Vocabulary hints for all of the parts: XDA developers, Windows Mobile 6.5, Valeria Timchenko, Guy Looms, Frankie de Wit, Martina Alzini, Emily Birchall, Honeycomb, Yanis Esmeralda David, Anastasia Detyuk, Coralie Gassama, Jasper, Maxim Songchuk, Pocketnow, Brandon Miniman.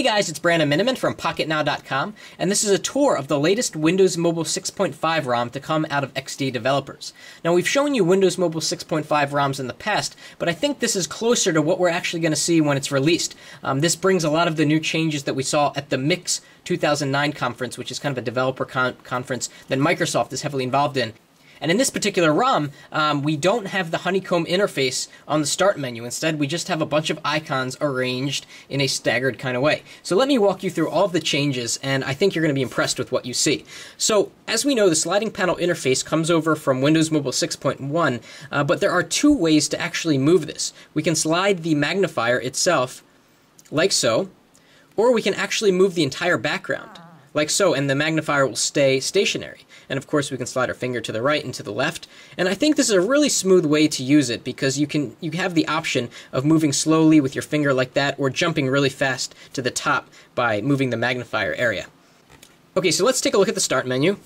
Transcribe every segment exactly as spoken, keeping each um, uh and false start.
Hey guys, it's Brandon Miniman from pocket now dot com, and this is a tour of the latest Windows Mobile six point five ROM to come out of X D A developers. Now, we've shown you Windows Mobile six point five ROMs in the past, but I think this is closer to what we're actually going to see when it's released. Um, this brings a lot of the new changes that we saw at the MIX two thousand nine conference, which is kind of a developer con conference that Microsoft is heavily involved in. And in this particular ROM, um, we don't have the honeycomb interface on the start menu. Instead, we just have a bunch of icons arranged in a staggered kind of way. So let me walk you through all of the changes, and I think you're going to be impressed with what you see. So as we know, the sliding panel interface comes over from Windows Mobile six point one, uh, but there are two ways to actually move this. We can slide the magnifier itself, like so, or we can actually move the entire background, like so, and the magnifier will stay stationary. And of course, we can slide our finger to the right and to the left. And I think this is a really smooth way to use it, because you can you have the option of moving slowly with your finger like that, or jumping really fast to the top by moving the magnifier area. Okay, so let's take a look at the start menu.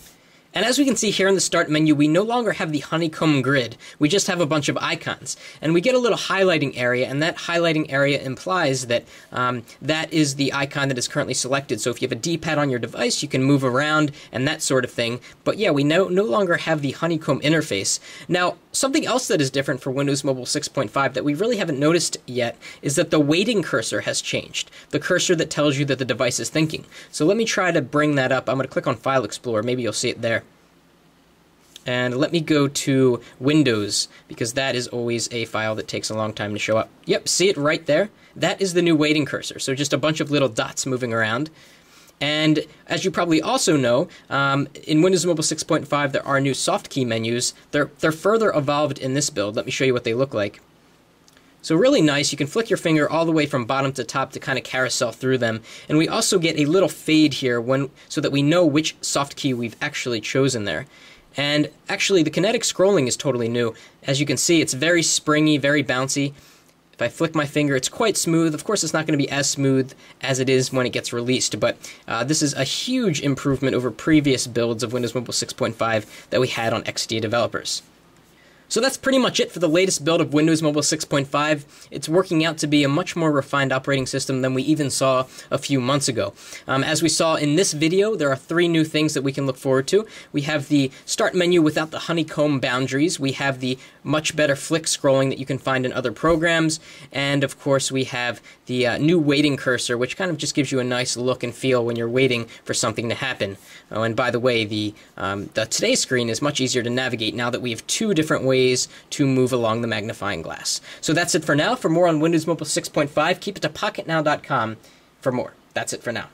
And as we can see here in the start menu, we no longer have the honeycomb grid. We just have a bunch of icons. And we get a little highlighting area, and that highlighting area implies that um, that is the icon that is currently selected. So if you have a D-pad on your device, you can move around and that sort of thing. But yeah, we no, no longer have the honeycomb interface. Now, something else that is different for Windows Mobile six point five that we really haven't noticed yet is that the waiting cursor has changed, the cursor that tells you that the device is thinking. So let me try to bring that up. I'm going to click on File Explorer. Maybe you'll see it there. And let me go to Windows, because that is always a file that takes a long time to show up. Yep, see it right there? That is the new waiting cursor, so just a bunch of little dots moving around. And as you probably also know, um, in Windows Mobile six point five there are new softkey menus. They're, they're further evolved in this build. Let me show you what they look like. So really nice, you can flick your finger all the way from bottom to top to kind of carousel through them. And we also get a little fade here when, so that we know which softkey we've actually chosen there. And actually, the kinetic scrolling is totally new. As you can see, it's very springy, very bouncy. If I flick my finger, it's quite smooth. Of course, it's not going to be as smooth as it is when it gets released, but uh, this is a huge improvement over previous builds of Windows Mobile six point five that we had on X D A developers. So that's pretty much it for the latest build of Windows Mobile six point five. It's working out to be a much more refined operating system than we even saw a few months ago. Um, as we saw in this video, there are three new things that we can look forward to. We have the start menu without the honeycomb boundaries. We have the much better flick scrolling that you can find in other programs. And of course, we have the uh, new waiting cursor, which kind of just gives you a nice look and feel when you're waiting for something to happen. Oh, and by the way, the, um, the Today screen is much easier to navigate now that we have two different ways ways to move along the magnifying glass. So that's it for now. For more on Windows Mobile six point five, keep it to pocket now dot com for more. That's it for now.